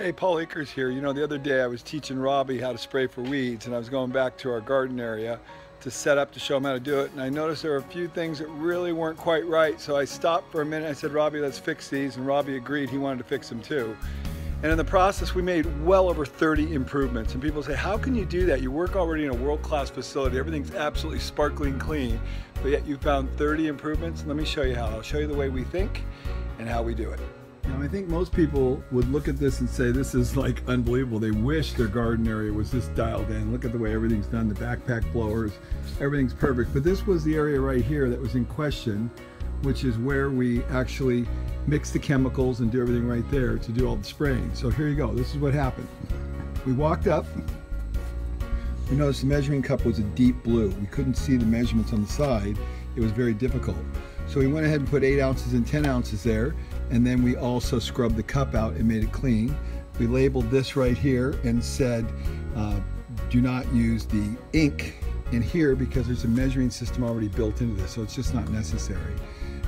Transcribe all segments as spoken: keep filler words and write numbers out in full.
Hey, Paul Akers here. You know, the other day I was teaching Robbie how to spray for weeds, and I was going back to our garden area to set up to show him how to do it, and I noticed there were a few things that really weren't quite right, so I stopped for a minute. I said, Robbie, let's fix these, and Robbie agreed. He wanted to fix them too. And in the process, we made well over thirty improvements. And people say, how can you do that? You work already in a world-class facility. Everything's absolutely sparkling clean, but yet you found thirty improvements. Let me show you how. I'll show you the way we think and how we do it. Now, I think most people would look at this and say this is like unbelievable. They wish their garden area was this dialed in. Look at the way everything's done, the backpack blowers, everything's perfect. But this was the area right here that was in question, which is where we actually mix the chemicals and do everything right there to do all the spraying. So here you go. This is what happened. We walked up. We noticed the measuring cup was a deep blue. We couldn't see the measurements on the side. It was very difficult. So we went ahead and put eight ounces and ten ounces there. And then we also scrubbed the cup out and made it clean. We labeled this right here and said, uh, do not use the ink in here because there's a measuring system already built into this. So it's just not necessary.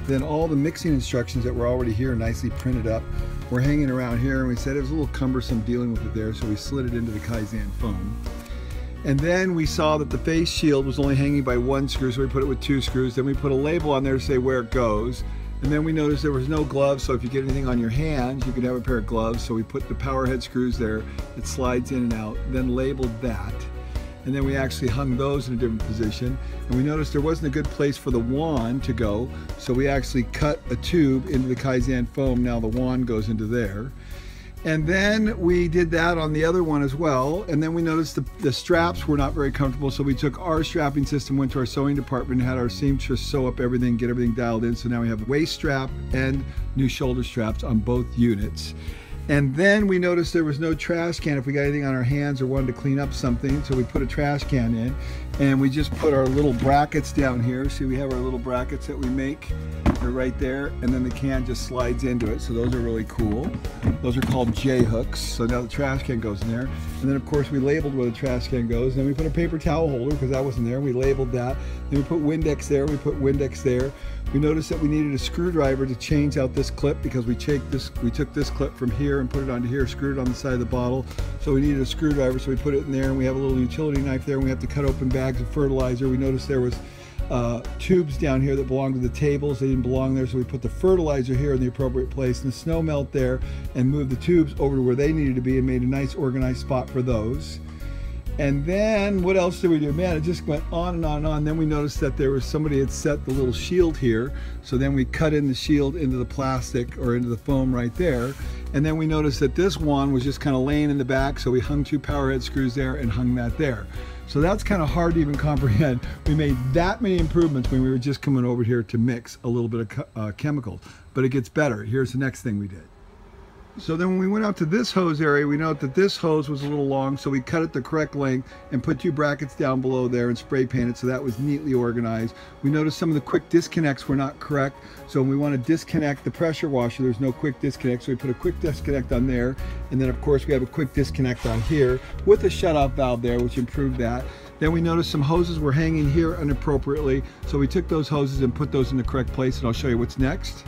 Then all the mixing instructions that were already here, nicely printed up, were hanging around here. And we said it was a little cumbersome dealing with it there. So we slid it into the Kaizen foam. And then we saw that the face shield was only hanging by one screw, so we put it with two screws. Then we put a label on there to say where it goes. And then we noticed there was no gloves, so if you get anything on your hands, you could have a pair of gloves. So we put the power head screws there. It slides in and out, then labeled that. And then we actually hung those in a different position. And we noticed there wasn't a good place for the wand to go, so we actually cut a tube into the Kaizen foam. Now the wand goes into there. And then we did that on the other one as well. And then we noticed the, the straps were not very comfortable. So we took our strapping system, went to our sewing department, and had our seamstress sew up everything, get everything dialed in. So now we have waist strap and new shoulder straps on both units. And then we noticed there was no trash can if we got anything on our hands or wanted to clean up something. So we put a trash can in, and we just put our little brackets down here. See, we have our little brackets that we make. They're right there, and then the can just slides into it. So those are really cool. Those are called J-hooks. So now the trash can goes in there. And then of course we labeled where the trash can goes. Then we put a paper towel holder because that wasn't there. We labeled that. Then we put Windex there. We put Windex there. We noticed that we needed a screwdriver to change out this clip because we, this, we took this clip from here and put it onto here, screwed it on the side of the bottle. So we needed a screwdriver, so we put it in there, and we have a little utility knife there, and we have to cut open bags of fertilizer. We noticed there was Uh, tubes down here that belong to the tables. They didn't belong there, so we put the fertilizer here in the appropriate place and the snow melt there, and moved the tubes over to where they needed to be and made a nice organized spot for those. And then what else did we do? Man, it just went on and on and on. Then we noticed that there was somebody had set the little shield here, so then we cut in the shield into the plastic or into the foam right there. And then we noticed that this one was just kind of laying in the back, so we hung two power head screws there and hung that there. So that's kind of hard to even comprehend. We made that many improvements when we were just coming over here to mix a little bit of uh, chemicals, but it gets better. Here's the next thing we did. So then when we went out to this hose area, we noted that this hose was a little long, so we cut it the correct length and put two brackets down below there and spray painted, so that was neatly organized. We noticed some of the quick disconnects were not correct, so when we want to disconnect the pressure washer, there's no quick disconnect, so we put a quick disconnect on there, and then of course we have a quick disconnect on here with a shutoff valve there, which improved that. Then we noticed some hoses were hanging here inappropriately, so we took those hoses and put those in the correct place, and I'll show you what's next.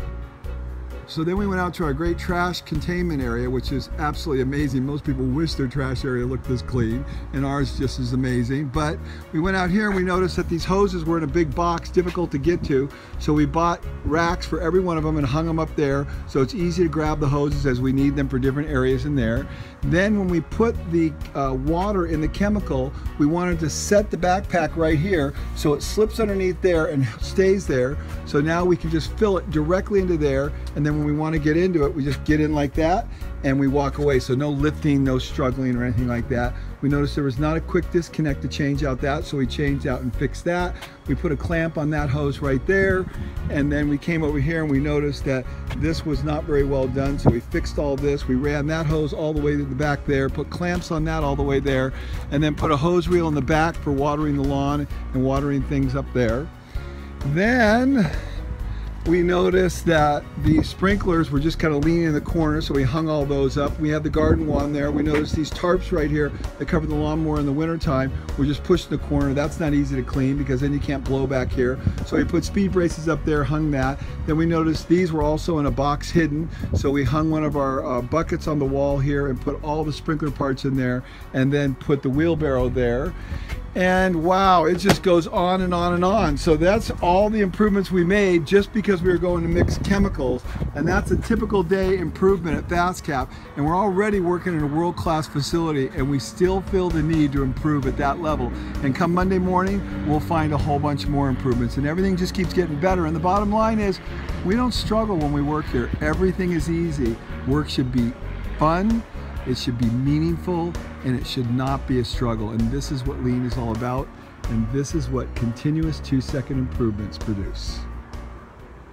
So then we went out to our great trash containment area, which is absolutely amazing. Most people wish their trash area looked this clean, and ours just is amazing. But we went out here and we noticed that these hoses were in a big box, difficult to get to. So we bought racks for every one of them and hung them up there, so it's easy to grab the hoses as we need them for different areas in there. Then when we put the uh, water in the chemical, we wanted to set the backpack right here, so it slips underneath there and stays there. So now we can just fill it directly into there, and then when we want to get into it, we just get in like that and we walk away. So no lifting, no struggling or anything like that. We noticed there was not a quick disconnect to change out that, so we changed out and fixed that. We put a clamp on that hose right there, and then we came over here and we noticed that this was not very well done, so we fixed all this. We ran that hose all the way to the back there, put clamps on that all the way there, and then put a hose reel in the back for watering the lawn and watering things up there. Then We noticed that the sprinklers were just kind of leaning in the corner, so we hung all those up. We had the garden wall in there. We noticed these tarps right here that cover the lawnmower in the wintertime were just pushed in the corner. That's not easy to clean because then you can't blow back here. So we put speed braces up there, hung that. Then we noticed these were also in a box hidden, so we hung one of our uh, buckets on the wall here and put all the sprinkler parts in there and then put the wheelbarrow there. And wow, it just goes on and on and on. So that's all the improvements we made just because we were going to mix chemicals. And that's a typical day improvement at FastCap. And we're already working in a world-class facility, and we still feel the need to improve at that level. And come Monday morning, we'll find a whole bunch more improvements. And everything just keeps getting better. And the bottom line is, we don't struggle when we work here. Everything is easy. Work should be fun. It should be meaningful, and it should not be a struggle. And this is what Lean is all about, and this is what continuous two-second improvements produce.